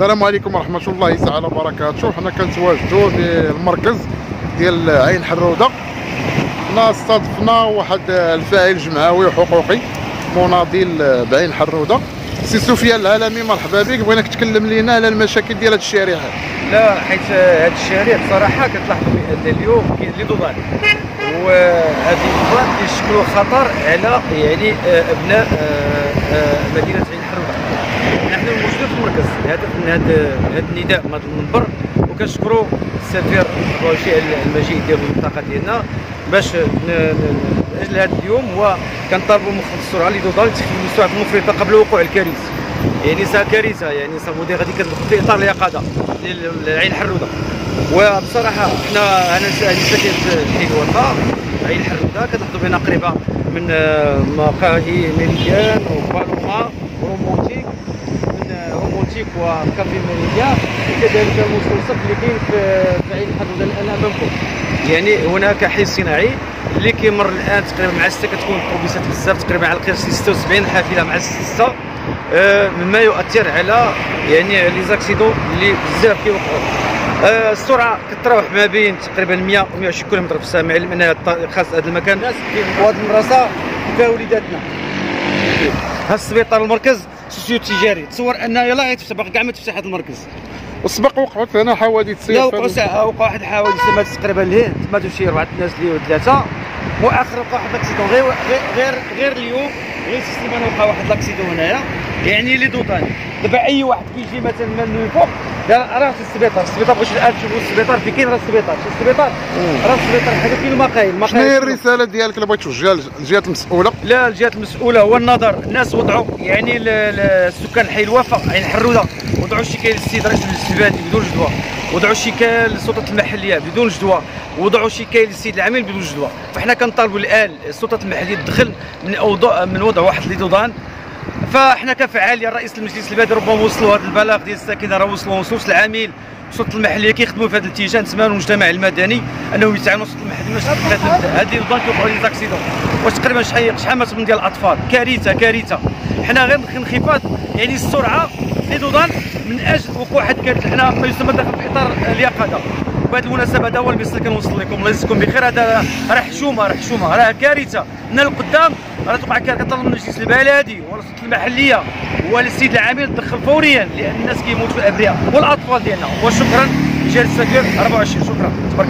السلام عليكم ورحمه الله تعالى وبركاته. حنا كنتواجدوا في المركز ديال عين حروده. حنا استضفنا واحد الفاعل جمعوي وحقوقي مناضل بعين حروده، سي سفيان العالمي. مرحبا بك. بغيناك تكلم لينا على المشاكل ديال هاد الشارع. لا، حيت هاد الشارع بصراحه كتلاحظوا بان اليوم كاين لي دوبان، وهاد الدوبان كيشكلوا خطر على يعني ابناء مدينه عين حروده. نحن موجودين في المركز الهدف من هذا النداء من هذا المنبر، وكنشكروا السفير رشيد المجيد ديال المنطقه ديالنا باش لاجل هذا اليوم، وكنطالبوا بمخفض السرعه اللي دوضال تخفيف السرعه المفرطه قبل وقوع الكارثه. يعني سا كارثه، يعني سا مودي غادي كتدخل في اطار اليقظه ديال عين حروده. وبصراحه حنا انا ساكن في الوفاء عين حروده، كتلاحظوا بنا قريبه من مقاهي ميريكان وبالوما ورومونتيك وكافي ماريا، وكذلك المستوصف اللي كاين في عين حروده الان امامكم. يعني هناك حي صناعي اللي كيمر الان تقريبا مع 6، كتكون الطوبيسات بزاف تقريبا على القياس 76 حافله مع 6، مما يؤثر على يعني لي زاكسيدون اللي بزاف كيوقعوا. السرعه كتراوح ما بين تقريبا 100 و120 كيلومتر في الساعه، مع العلم ان خاص هذا المكان الناس وهاد المدرسه فيها وليداتنا. هذا السبيطار المركز سوسيو تجاري، تصور ان يلا غيتفتح كاع ما تفتح هذا المركز. وسبق وقعت هنا حوادث سير. لا، وقع واحد الحوادث تمات تقريبا لهيه، تمات شي 4 الناس ليه و3، واخر وقع واحد لاكسيدون غير اليوم، غير السيمانه وقع واحد لاكسيدون هنايا. يعني لي دوطان دابا اي واحد كيجي مثلا من فوق راه في السبيطار. السبيطار باش الان تشوفوا السبيطار في كاين، راه السبيطار شي السبيطار، راه السبيطار حاجه كاين المقايل. شنو هي الرساله ديالك اللي بغيت توجهها للجهات المسؤوله؟ لا، الجهات المسؤوله هو النظر. الناس وضعوا يعني السكان حي الوفاء عين حروده وضعوا الشكايه للسيد رئيس المجلس البلدي بدون جدوى، وضعوا الشكايه للسلطات المحليه بدون جدوى، وضعوا شكايه للسيد العامل بدون جدوى. فحنا كنطالبوا الان السلطات المحليه تدخل من وضع واحد لي دوطان. فاحنا كفعاليه رئيس المجلس البلدي ربما وصلوا هذا البلاغ ديال الساكنه، راه وصلوا نصوص العامل السلطه المحليه كيخدموا في هذا الاتجاه تماما، والمجتمع المدني انهم يساعدوا السلطه المحليه باش هذه البلان كيوقعوا لي زاكسيدون. واش تقريبا شحال من ديال الاطفال؟ كارثه. حنا غير انخفاض يعني السرعه لي دوضان من اجل وقوع واحد الكارثه. حنا ما يسمى داخل في اطار اليقظه. بهذه المناسبه هذا هو الميساج اللي كنوصل لكم، الله يجزيكم بخير. هذا راه حشومه، راه كارثه من القدام، راه توقع كارثه. كنطلب من المجلس البلدي والسلطه المحليه والسيد العامل تدخل فوريا، لان الناس كيموتوا الابرياء والاطفال ديالنا. وشكرا لجهه السفير 24. شكرا.